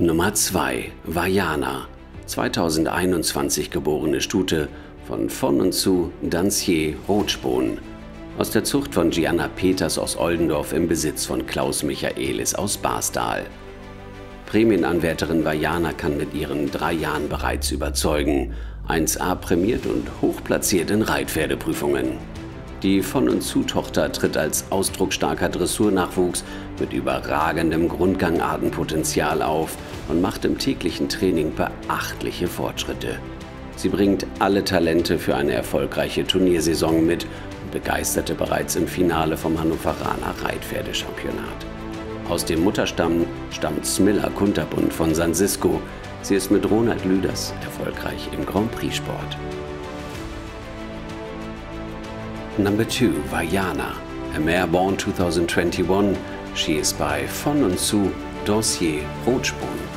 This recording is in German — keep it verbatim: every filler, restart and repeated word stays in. Nummer zwei. Vajana, zweitausendeinundzwanzig geborene Stute von von und zu Dancier Rotspon, aus der Zucht von Gianna Peters aus Oldendorf im Besitz von Klaus Michaelis aus Barstal. Prämienanwärterin Vajana kann mit ihren drei Jahren bereits überzeugen, eins A prämiert und hochplatziert in Reitpferdeprüfungen. Die von und zu Tochter tritt als ausdrucksstarker Dressurnachwuchs mit überragendem Grundgangartenpotenzial auf und macht im täglichen Training beachtliche Fortschritte. Sie bringt alle Talente für eine erfolgreiche Turniersaison mit und begeisterte bereits im Finale vom Hannoveraner Reitpferdechampionat. Aus dem Mutterstamm stammt Smilla Kunterbunt von San Francisco. Sie ist mit Ronald Lüders erfolgreich im Grand Prix-Sport. Number two. Vajana. A mare born twenty twenty-one. She is by von und zu Dancier Rotspon.